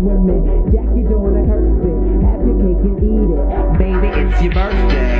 women. Jacket on a curse it. Have your cake and eat it. Baby, it's your birthday.